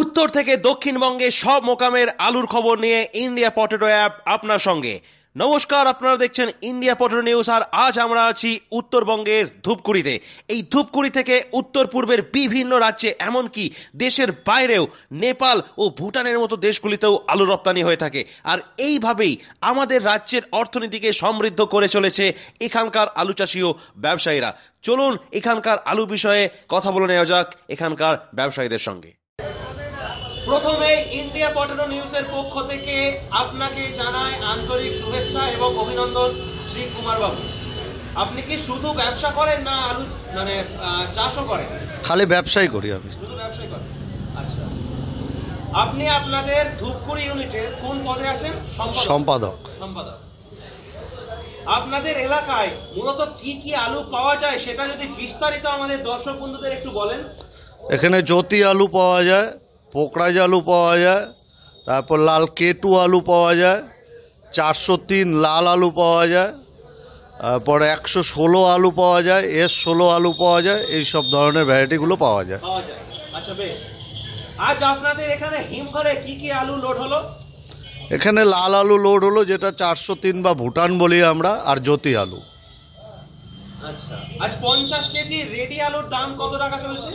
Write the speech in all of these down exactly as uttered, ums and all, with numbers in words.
उत्तर थेके दक्षिणबंगे सब मोकामेर आलुर खबर निये इंडिया पटेटो एप आपनार संगे। नमस्कार, आपनारा देखछेन इंडिया पटेटो निउज। और आज आमरा आछि उत्तरबंगेर धूपगुड़ीते। एई धूपगुड़ी थेके उत्तर पूर्वेर विभिन्न राज्ये एमनकि देशेर बाइरेओ नेपाल ओ भूटानेर मतो देशगुलितेओ आलु रप्तानी हये थाके। आर एइभाबेई आमादेर राज्येर अर्थनीतिके समृद्ध करे चलेछे एखानकार आलु चाषी ओ ब्यबसायीरा। चलुन एखानकार आलु विषये कथा बोले नेওয়া যাক एखानकार ब्यबसायीदेर संगे। प्रथमे इंडिया पटेटो निউজের पक्ष থেকে আপনাকে জানাই আন্তরিক শুভেচ্ছা এবং অভিনন্দন। শ্রী কুমার বাবু, আপনি কি শুধু ব্যবসা করেন না আলু মানে চাষও করেন? খালি ব্যবসাই করি আমি, শুধু ব্যবসাই করি। আচ্ছা, আপনি আপনাদের ধূপগুড়ি ইউনিটের কোন পদে আছেন? সম্পাদক। সম্পাদক, আপনাদের এলাকায় মূলত কি কি আলু পাওয়া যায় সেটা যদি বিস্তারিত আমাদের দর্শক বন্ধুদের একটু বলেন। এখানে জ্যোতি আলু পাওয়া যায়, पोकड़ाज आलू पावा जाए, तारपर लाल केटू आलू पावा जाए, चार सौ तीन लाल आलू पावा जाए, तारपर एक सौ षोलो आलू पावा जाए, एस षोलो आलू पावा जाए, ये सब धरनेर भैराइटीगुलो पावा जाए। अच्छा बेश, आज आपनादेर एखाने हिमघरे की की आलू लोड हलो? एखाने लाल आलू लोड हलो जेटा चार सौ तीन बा भूटान बोली आमरा, आर ज्योति आलू। अच्छा, आज पचास केजी रेडी आलुर दाम कत टाका चलছে?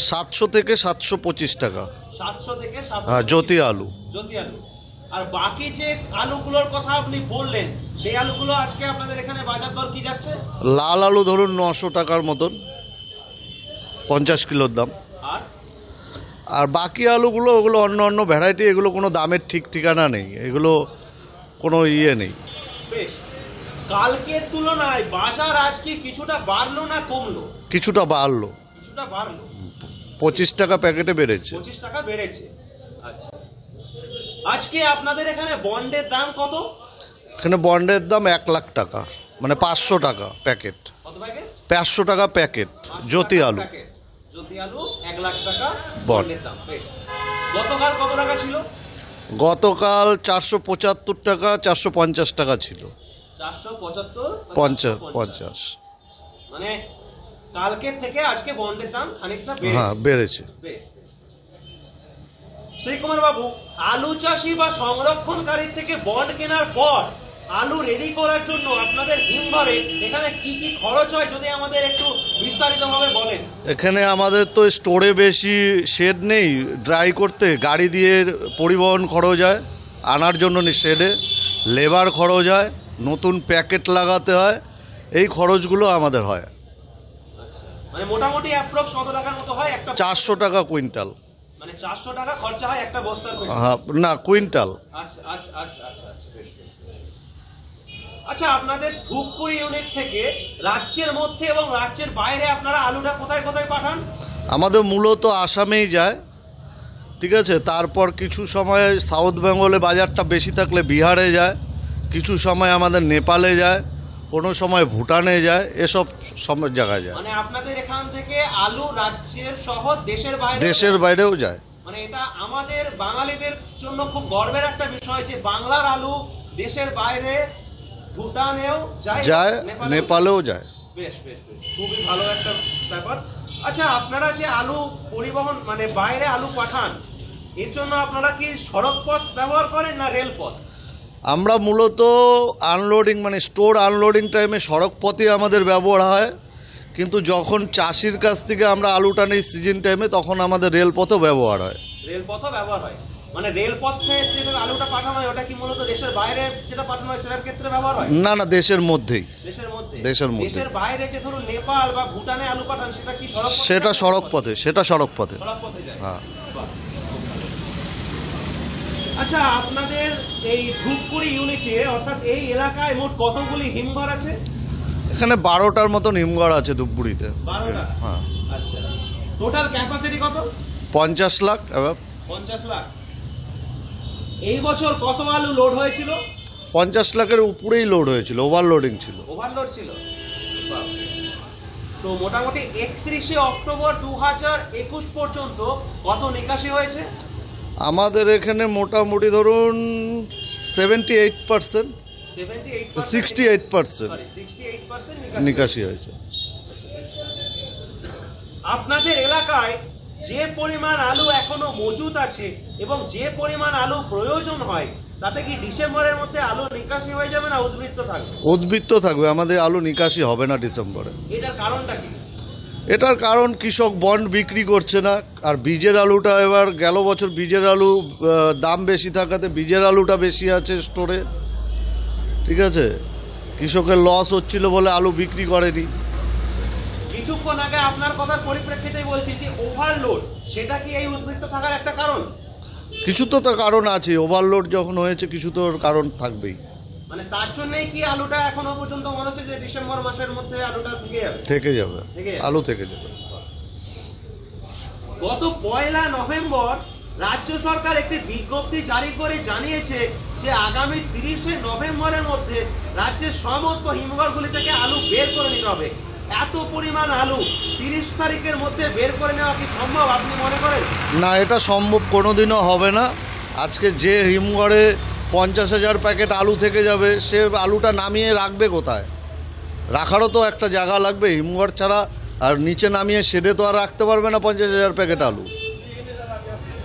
सातशो থেকে সাতশো পঁচিশ টাকা। সাতশো থেকে হ্যাঁ, জ্যোতি আলু। জ্যোতি আলু আর বাকি যে আলুগুলোর কথা আপনি বললেন সেই আলুগুলো আজকে আপনাদের এখানে বাজার দর কি যাচ্ছে? লাল আলু ধরুন নশো টাকার মতন, পঞ্চাশ কিলোর দাম। আর আর বাকি আলুগুলো ওগুলো অন্য অন্য ভ্যারাইটি, এগুলো কোনো দামের ঠিক ঠিকানা নেই, এগুলো কোনো ইয়ে নেই। বেশ, কালকের তুলনায় বাজার আজকে কিছুটা বাড়লো না কমলো? কিছুটা বাড়লো। কিছুটা বাড়লো। পঁচিশ টাকা প্যাকেটে বেড়েছে। পঁচিশ টাকা বেড়েছে। আচ্ছা, আজকে আপনাদের এখানে বন্ডের দাম কত? এখানে বন্ডের দাম এক লাখ টাকা, মানে পাঁচশো টাকা প্যাকেট। কত প্যাকেট? পাঁচশো টাকা প্যাকেট জ্যোতি আলু। জ্যোতি আলু এক লাখ টাকা বন্ডের দাম। বেশ, গতকাল কত টাকা ছিল? গতকাল চারশো পঁচাত্তর টাকা, চারশো পঞ্চাশ টাকা ছিল। চারশো পঁচাত্তর পঞ্চাশ পঞ্চাশ মানে কালকের থেকে আজকে বন্ডের দাম খানিকটা বেড়েছে। শ্রী কুমার বাবু, আলু চাষি বা সংরক্ষণকারী থেকে বন্ড কেনার পর আলু রেডি করার জন্য আপনাদের হিমঘরে এখানে কি কি খরচ হয় যদি আমাদের একটু বিস্তারিতভাবে বলেন। এখানে আমাদের তো স্টোরে বেশি শেড নেই, ড্রাই করতে গাড়ি দিয়ে পরিবহন খরচ হয়, আনার জন্য শেডে লেবার খরচ হয়, নতুন প্যাকেট লাগাতে হয়, এই খরচগুলো আমাদের হয়। মানে মোটামুটি অ্যাপ্রক্স কত টাকার মতো হয় একটা? চারশো টাকা কুইন্টাল। মানে চারশো টাকা খরচা হয় একটা বস্তার পেছনে? হ্যাঁ, না কুইন্টাল। আচ্ছা আচ্ছা আচ্ছা আচ্ছা আচ্ছা বেশ বেশ। আচ্ছা, আপনাদের ধূপগুড়ি ইউনিট থেকে রাজ্যের মধ্যে এবং রাজ্যের বাইরে আপনারা আলুটা কোথায় কোথায় পাঠান? আমাদের মূলত আসামেই যায়, ঠিক আছে। তারপর কিছু সময় সাউথ বেঙ্গলে বাজারটা বেশি থাকলে বিহারে যায়, কিছু সময় আমাদের নেপালে যায়, কোনো সময় ভুটানে যায়, এসব সব জায়গায় যায়। মানে আপনাদের এখান থেকে আলু রাজ্যের সহ দেশের বাইরে দেশের বাইরেও যায়। মানে এটা আমাদের বাঙালিদের জন্য খুব গর্বের একটা বিষয় যে বাংলার আলু দেশের বাইরে ভুটানেও যায়, যায় নেপালেও যায়। বেশ বেশ বেশ, খুবই ভালো একটা ব্যাপার। আচ্ছা, আপনারা যে আলু পরিবহন মানে বাইরে আলু পাঠান এর জন্য আপনারা কি সড়ক পথ ব্যবহার করেন না রেলপথ? আমরা মূলত আনলোডিং মানে স্টোর আনলোডিং টাইমে সড়ক পথে আমাদের ব্যবহার হয়, কিন্তু যখন চাষির কাছ থেকে আমরা আলুটা নেই সিজন টাইমে তখন আমাদের রেলপথও ব্যবহার হয়। রেলপথও ব্যবহার হয়। মানে রেলপথে যেটা আলুটা পাঠানো হয় ওটা কি মূলত দেশের বাইরে যেটা পাঠানো হয় সেটার ক্ষেত্রে ব্যবহার হয়? না না, দেশের মধ্যেই। দেশের মধ্যে দেশের মধ্যে দেশের বাইরে যে ধরুন নেপাল বা ভুটানে আলু পাঠান সেটা কি সড়ক পথে? সেটা সড়ক পথে, সেটা সড়ক পথে। সড়ক পথে যায়। হ্যাঁ। আচ্ছা, আপনাদের এই ধূপগুড়ি ইউনিটে অর্থাৎ এই এলাকায় মোট কতগুলি হিমঘর আছে? এখানে বারোটার মতন হিমঘর আছে ধূপগুড়িতে। বারোটা? হ্যাঁ। আচ্ছা, টোটাল ক্যাপাসিটি কত? পঞ্চাশ লাখ। পঞ্চাশ লাখ। এই বছর কত আলু লোড হয়েছিল? পঞ্চাশ লাখের উপরেই লোড হয়েছিল, ওভারলোডিং ছিল। ওভারলোড ছিল। তো মোটামুটি একত্রিশে অক্টোবর দু হাজার একুশ পর্যন্ত কত নিকাশি হয়েছে? আমাদের এখানে মোটামুটি ধরুন seventy eight percent sixty eight percent নিকাশি হয়েছে। আপনাদের এলাকায় जे परिमाण आलू एखोनो मजूद आछे एबं जे परिमाण आलू प्रयोजन हय ताते कि डिसेम्बरेर मध्ये आलू निकाशी हये जाबे ना उद्बृत्त थाकबे उद्बृत्त थाकबे आमादेर आलू निकाशी हबे ना डिसेम्बरे एटार कारणटा कि एटार कारण कृषक बन्ड बिक्री करछे ना आर बीजेर आलूटा एबार गेलो बछर बीजेर आलू दाम बेशी थाकाते बीजेर आलूटा बेशी आछे स्टोरे ठीक आछे कृषकेर लस हच्छिलो बोले आलू बिक्री करेनि কিছুক্ষণ আগে আপনার কথার পরিপ্রেক্ষিতেই বলছি যে ওভারলোড সেটা কি এই উদ্বৃত্ত থাকার একটা কারণ কিছু তো তার কারণ আছে ওভারলোড যখন হয়েছে কিছু তো কারণ থাকবেই মানে তার জন্যই কি আলুটা এখনো পর্যন্ত মনে হচ্ছে যে ডিসেম্বর মাসের মধ্যে আলুটা থেকে যাবে থেকে যাবে আলু থেকে যাবে গত পয়লা নভেম্বর রাজ্য সরকার একটি বিজ্ঞপ্তি জারি করে জানিয়েছে যে আগামী তিরিশে নভেম্বরের মধ্যে রাজ্যের সমস্ত হিমঘরগুলি থেকে আলু বের করে নিতে হবে এত পরিমাণ আলু তিরিশ তারিখের মধ্যে বের করে নেওয়া কি সম্ভব আপনি মনে করেন না এটা সম্ভব কোনোদিনও হবে না আজকে যে হিমঘরে পঞ্চাশ হাজার প্যাকেট আলু থেকে যাবে সে আলুটা নামিয়ে রাখবে কোথায় রাখারও তো একটা জায়গা লাগবে হিমঘর ছাড়া আর নিচে নামিয়ে শেডে তো আর রাখতে পারবে না পঞ্চাশ হাজার প্যাকেট আলু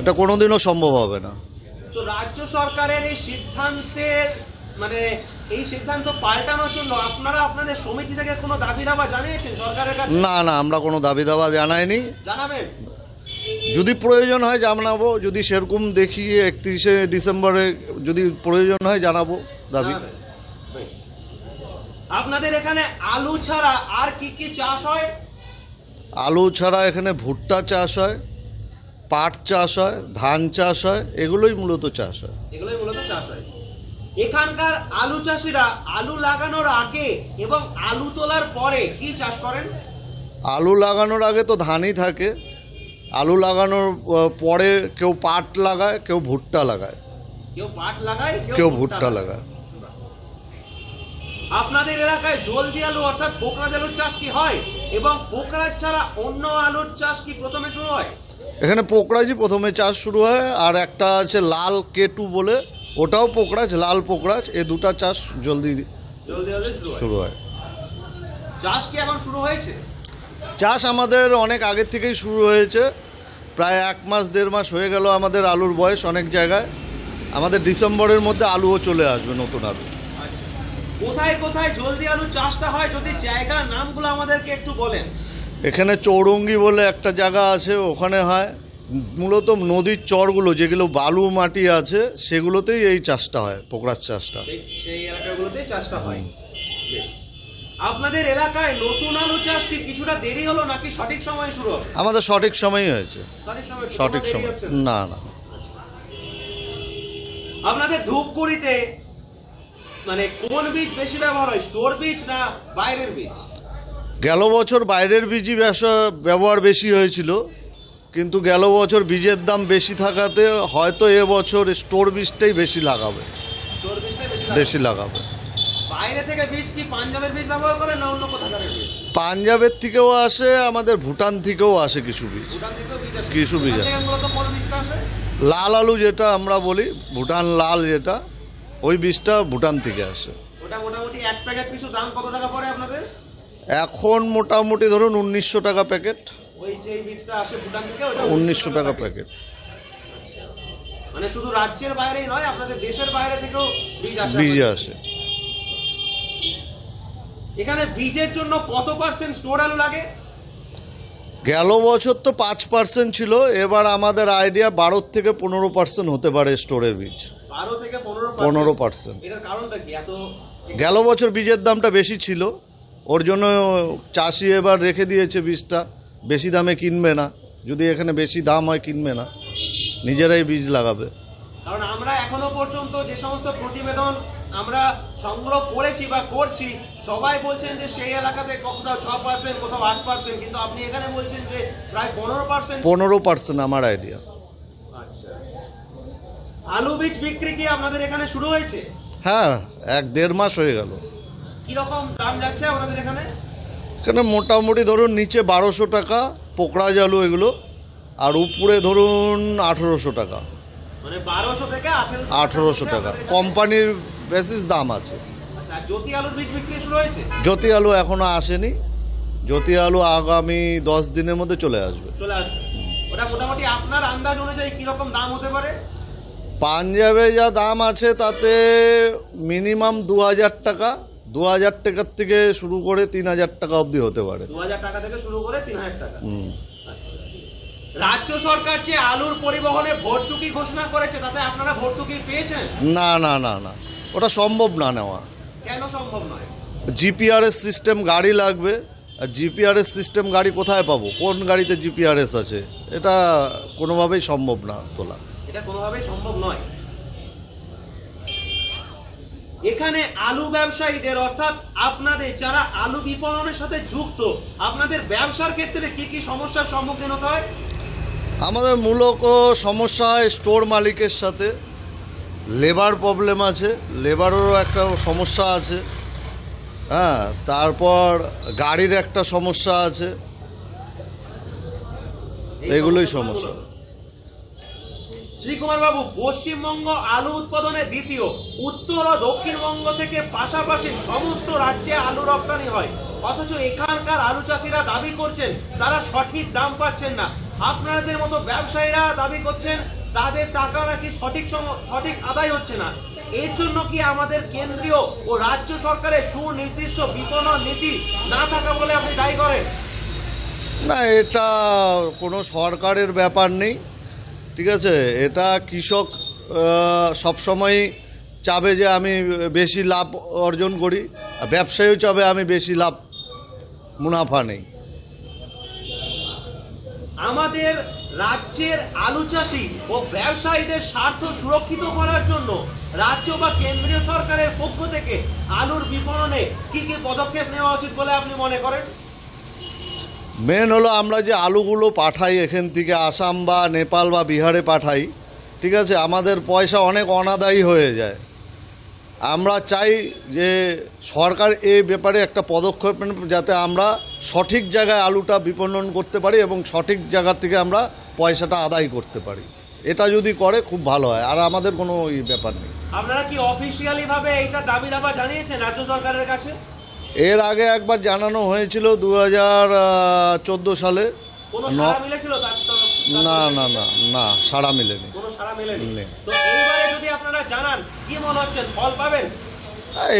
এটা কোনোদিনও সম্ভব হবে না তো রাজ্য সরকারের এই সিদ্ধান্তের মানে এই সিদ্ধান্ত পাল্টানোর জন্য আপনারা আপনাদের সমিতি থেকে কোনো দাবি দাবা জানিয়েছেন সরকারের কাছে না না আমরা কোনো দাবি দাবা জানাইনি জানাবেন যদি প্রয়োজন হয় জানাবো যদি সেরকম দেখি একত্রিশে ডিসেম্বরে যদি প্রয়োজন হয় জানাবো দাবি আপনাদের এখানে আলু ছাড়া আর কি কি চাষ হয় আলু ছাড়া এখানে ভুট্টা চাষ হয় পাট চাষ হয় ধান চাষ হয় এগুলোই মূলত চাষ হয় এগুলোই মূলত চাষ হয় এখানকার আলু চাষীরা আলু লাগানোর আগে এবং আলু তোলার পরে কি চাষ করেন আলু লাগানোর আগে তো ধানই থাকে আলু লাগানোর পরে কেউ পাট লাগায় কেউ ভুট্টা লাগায় কেউ পাট লাগায় কেউ ভুট্টা লাগায় আপনাদের এলাকায় জলদি আলু অর্থাৎ পোকরা আলুর চাষ কি হয় এবং পোকরা ছাড়া অন্য আলুর চাষ কি প্রথমে শুরু হয় এখানে পোকরাজি প্রথমে চাষ শুরু হয় আর একটা আছে লাল কেটু বলে ওটাও পোকরাজ লাল পোকরাজ এই দুটো চাষ জলদি জলদি শুরু হয় চাষ কি এখন শুরু হয়েছে চাষ আমাদের অনেক আগে থেকেই শুরু হয়েছে প্রায় এক মাস দেড় মাস হয়ে গেল আমাদের আলুর বয়স অনেক জায়গায় আমাদের ডিসেম্বরের মধ্যে আলুও চলে আসবে নতুন আলু আচ্ছা কোথায় কোথায় জলদি আলু চাষটা হয় যদি জায়গার নামগুলো আমাদেরকে একটু বলেন এখানে চৌরঙ্গি বলে একটা জায়গা আছে ওখানে হয় মূলত নদীর চরগুলো যেগুলো বালু মাটি আছে সেগুলোতেই এই চাষটা হয় পোকরার চাষটা সেই এলাকাগুলোতেই চাষটা হয় আপনাদের এলাকায় নতুন আলু চাষ কি কিছুটা দেরি হলো নাকি সঠিক সময়ে শুরু হবে আমাদের সঠিক সময়ই হয়েছে সঠিক সময় না না আপনাদের ধূপগুড়িতে মানে কোন বীজ বেশি ব্যবহার হয় স্টোর বীজ না বাইরের বীজ গেল বছর বাইরের বীজই ব্যবহার বেশি হয়েছিল কিন্তু গেল বছর বীজের দাম বেশি থাকাতে হয়তো এ বছর স্টোর বীজটাই বেশি লাগাবে স্টোর বীজটাই বেশি লাগাবে বাইরে থেকে বীজ কি পাঞ্জাবের বীজ ব্যবহার করে না অন্য কোথাকারের বীজ পাঞ্জাবের থেকেও আসে আমাদের ভুটান থেকেও আসে কিছু বীজ ভুটান থেকেও বীজ আসে কিছু বীজ আসে লাল আলু যেটা আমরা বলি ভুটান লাল যেটা ওই বীজটা ভুটান থেকে আসে ওটা মোটামুটি এক প্যাকেট পিছু দাম কত টাকা পড়ে আপনাদের এখন মোটামুটি ধরুন উনিশশো টাকা প্যাকেট ওই যে বীজটা আসে ভুটান থেকে ওটা উনিশশো টাকা প্যাকেট মানে শুধু রাজ্যের বাইরেই নয় আপনাদের দেশের বাইরে থেকেও বীজ আসে বীজ আসে এখানে বীজের জন্য কত পার্সেন্ট স্টোর আলু লাগে গেল বছর তো পাঁচ পার্সেন্ট ছিল এবার আমাদের আইডিয়া বারো থেকে পনেরো পার্সেন্ট হতে পারে স্টোরের বীজ বারো থেকে পনেরো পার্সেন্ট এর কারণটা কি এত গেল বছর বীজের দামটা বেশি ছিল ওর জন্য চাষি এবার রেখে দিয়েছে বীজটা বেশি দামে কিনবে না যদি এখানে বেশি দাম হয় কিনবে না নিজেরাই বীজ লাগাবে কারণ আমরা এখনো পর্যন্ত যে সমস্ত প্রতিবেদন আমরা সংগ্রহ করেছি বা করছি সবাই বলছেন যে সেই এলাকাতে কোথাও ছয় পার্সেন্ট কোথাও আট পার্সেন্ট কিন্তু আপনি এখানে বলছেন যে প্রায় পনেরো পার্সেন্ট পনেরো পার্সেন্ট আমার আইডিয়া আচ্ছা আলু বীজ বিক্রি কি আপনাদের এখানে শুরু হয়েছে হ্যাঁ এক দেড় মাস হয়ে গেল কি রকম দাম যাচ্ছে আপনাদের এখানে এখানে মোটামুটি ধরুন নিচে বারোশো টাকা পোকড়া আলু এগুলো আর উপরে ধরুন আঠেরোশো টাকা মানে বারোশো থেকে আঠেরোশো টাকা কোম্পানির বেসিস দাম আছে আচ্ছা জ্যোতি আলুর বীজ বিক্রি শুরু হয়েছে জ্যোতি আলু এখনো আসেনি জ্যোতি আলু আগামী দশ দিনের মধ্যে চলে আসবে চলে আসবে মোটামুটি আপনার আন্দাজ অনুযায়ী কি রকম দাম হতে পারে? পাঞ্জাবে যা দাম আছে তাতে মিনিমাম दो हज़ार টাকা, दो हज़ार টাকা থেকে শুরু করে तीन हज़ार টাকা অবধি হতে পারে। दो हज़ार টাকা থেকে শুরু করে तीन हज़ार টাকা। হুম, আচ্ছা। রাজ্য সরকার যে আলুর পরিবহনে ভর্তুকি ঘোষণা করেছে তাতে আপনারা ভর্তুকি পেয়েছেন? না না না না, ওটা সম্ভব না নেওয়া। কেন সম্ভব নয়? জিপিআরএস সিস্টেম গাড়ি লাগবে। জিপিআরএস সিস্টেম গাড়ি কোথায় পাবো? কোন গাড়িতে জিপিআরএস আছে? এটা কোনোভাবেই সম্ভব না তোলা, এটা কোনোভাবেই সম্ভব নয়। এখানে আলু ব্যবসায়ীদের অর্থাৎ আপনাদের যারা আলু বিপণনের সাথে যুক্ত, আপনাদের ব্যবসার ক্ষেত্রে কি কি সমস্যার সম্মুখীন হতে হয়? আমাদের মূলত সমস্যা হয় স্টোর মালিকের সাথে, লেবার প্রবলেম আছে, লেবারেরও একটা সমস্যা আছে। হ্যাঁ, তারপর গাড়ির একটা সমস্যা আছে, এগুলোই সমস্যা। শ্রীকুমার বাবু, পশ্চিমবঙ্গ আলু উৎপাদনে দ্বিতীয়, উত্তর ও দক্ষিণবঙ্গ থেকে পাশাপাশি সমস্ত রাজ্যে আলু রপ্তানি হয়, অথচ এখানকার আলু চাষিরা দাবি করছেন তারা সঠিক দাম পাচ্ছেন না। আপনাদের মতো ব্যবসায়ীরা দাবি করছেন তাদের টাকা নাকি সঠিক সঠিক আদায় হচ্ছে না। এর জন্য কি আমাদের কেন্দ্রীয় ও রাজ্য সরকারের সুনির্দিষ্ট বিপণন নীতি না থাকা বলে আপনি দায়ী করেন? না, এটা কোনো সরকারের ব্যাপার নেই, ঠিক আছে। এটা কৃষক সবসময় চাবে যে আমি বেশি লাভ অর্জন করি, ব্যবসায়ীও চাবে আমি বেশি লাভ মুনাফা নেই। আমাদের রাজ্যের আলু চাষি ও ব্যবসায়ীদের স্বার্থ সুরক্ষিত করার জন্য রাজ্য বা কেন্দ্রীয় সরকারের পক্ষ থেকে আলুর বিপণনে কি কি পদক্ষেপ নেওয়া উচিত বলে আপনি মনে করেন? মেন হলো আমরা যে আলুগুলো পাঠাই এখান থেকে আসাম বা নেপাল বা বিহারে পাঠাই, ঠিক আছে, আমাদের পয়সা অনেক অনাদায়ী হয়ে যায়। আমরা চাই যে সরকার এই ব্যাপারে একটা পদক্ষেপ নেবে যাতে আমরা সঠিক জায়গায় আলুটা বিপণন করতে পারি এবং সঠিক জায়গা থেকে আমরা পয়সাটা আদায় করতে পারি। এটা যদি করে খুব ভালো হয়, আর আমাদের কোনো এই ব্যাপার নেই। আপনারা কি অফিশিয়ালি ভাবে এটা দাবি দাবা জানিয়েছেন রাজ্য সরকারের কাছে? এর আগে একবার জানানো হয়েছিল দুই হাজার চোদ্দ সালে। কোনো সাড়া মিলেছিল তার তরফ? না না না না, সাড়া মিলেনি, কোনো সাড়া মিলেনি। তো এইবারে যদি আপনারা জানান কি মনে হচ্ছে ফল পাবেন?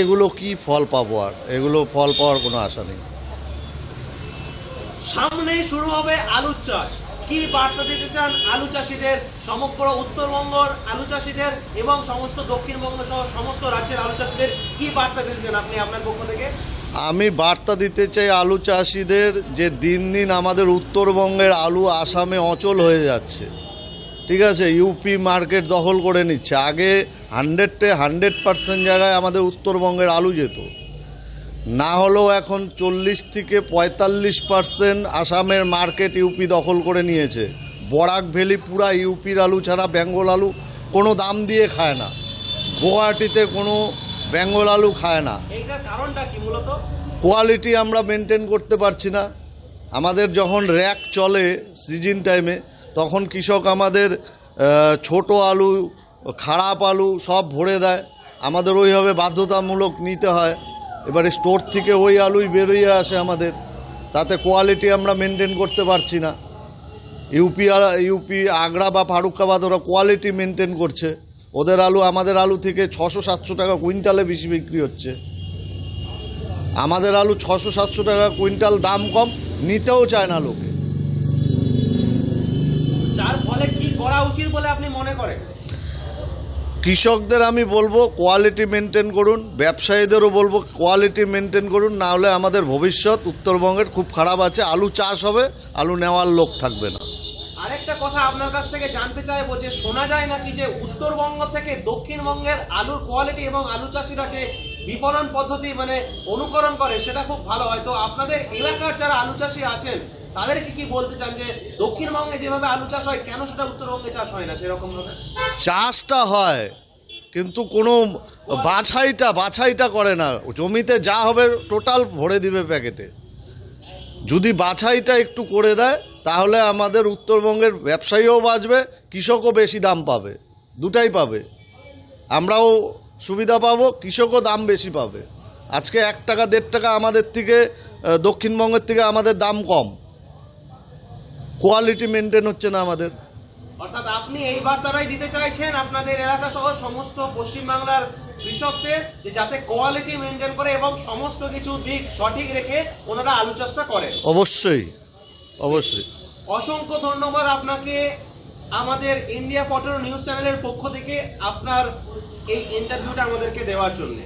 এগুলো কি ফল পাবো, আর এগুলো ফল পাওয়ার কোনো আশা নেই। সামনেই শুরু হবে আলু চাষ, কি বার্তা দিতে চান আলু চাষিদের, সমগ্র উত্তরবঙ্গের আলু চাষিদের এবং সমস্ত দক্ষিণবঙ্গ সহ সমস্ত রাজ্যের আলু চাষিদের কি বার্তা দিতে চান আপনি আপনার পক্ষ থেকে? আমি বার্তা দিতে চাই আলু চাষিদের যে দিন দিন আমাদের উত্তরবঙ্গের আলু আসামে অচল হয়ে যাচ্ছে, ঠিক আছে, ইউপি মার্কেট দখল করে নিচ্ছে। আগে হান্ড্রেডে হান্ড্রেড পার্সেন্ট জায়গায় আমাদের উত্তরবঙ্গের আলু যেত, না হলেও এখন চল্লিশ থেকে পঁয়তাল্লিশ পার্সেন্ট আসামের মার্কেট ইউপি দখল করে নিয়েছে। বরাক ভ্যালি পুরা ইউপির আলু ছাড়া বেঙ্গল আলু কোনো দাম দিয়ে খায় না, গুয়াহাটিতে কোনো বেঙ্গল আলু খায় না। এইটার কারণটা কি? মূলত কোয়ালিটি আমরা মেনটেন করতে পারছি না। আমাদের যখন র্যাক চলে সিজন টাইমে তখন কৃষক আমাদের ছোট আলু, খারাপ আলু সব ভরে দেয়, আমাদের ওইভাবে বাধ্যতামূলক নিতে হয়। এবারে স্টোর থেকে ওই আলুই বেরিয়ে আসে আমাদের, তাতে কোয়ালিটি আমরা মেনটেন করতে পারছি না। ইউপি ইউপি আগ্রা বা ফারুকাবাদ ওরা কোয়ালিটি মেনটেন করছে, ওদের আলু আমাদের আলু থেকে ছশো সাতশো টাকা কুইন্টালে বেশি বিক্রি হচ্ছে। আমাদের আলু ছশো সাতশো টাকা কুইন্টাল, দাম কম, নিতেও চায় না লোকে। যার ফলে কি করা উচিত বলে আপনি মনে করেন? কৃষকদের আমি বলবো কোয়ালিটি মেনটেন করুন, ব্যবসায়ীদেরও বলবো কোয়ালিটি মেনটেন করুন, না হলে আমাদের ভবিষ্যৎ উত্তরবঙ্গের খুব খারাপ আছে। আলু চাষ হবে, আলু নেওয়ার লোক থাকবে না। আরেকটা কথা আপনার কাছ থেকে জানতে চাইবো, যে শোনা যায় নাকি যে উত্তরবঙ্গ থেকে দক্ষিণবঙ্গের আলুর কোয়ালিটি এবং আলু চাষিরা যে বিপণন পদ্ধতি মানে অনুকরণ করে সেটা খুব ভালো হয়। তো আপনাদের এলাকার যারা আলু চাষি আছেন তাদেরকে কি বলতে চান যে দক্ষিণবঙ্গে যেভাবে আলু চাষ হয় কেন সেটা উত্তরবঙ্গে চাষ হয় না? সেরকম চাষটা হয় কিন্তু কোনো বাছাইটা বাছাইটা করে না, জমিতে যা হবে টোটাল ভরে দিবে প্যাকেটে। যদি বাছাইটা একটু করে দেয় তাহলে আমাদের উত্তরবঙ্গের ব্যবসায়ীও বাঁচবে, কৃষকও বেশি দাম পাবে, দুটাই পাবে। আমরাও সুবিধা পাবো, কৃষকও দাম বেশি পাবে। আজকে এক টাকা দেড় টাকা আমাদের থেকে দক্ষিণবঙ্গের থেকে আমাদের দাম কম, কোয়ালিটি মেইনটেইন হচ্ছে না আমাদের। অর্থাৎ আপনি এই বার্তাটাই দিতে চাইছেন আপনাদের এলাকা সহ সমস্ত পশ্চিম বাংলার কৃষকদের, যে যাতে কোয়ালিটি মেইনটেইন করে এবং সমস্ত কিছু দিক সঠিক রেখে ওনারা আলু চাষটা করেন। অবশ্যই অবশ্যই। অসংখ্য ধন্যবাদ আপনাকে আমাদের ইন্ডিয়া পটেটো নিউজ চ্যানেলের পক্ষ থেকে আপনার এই ইন্টারভিউটা আমাদেরকে দেওয়ার জন্য।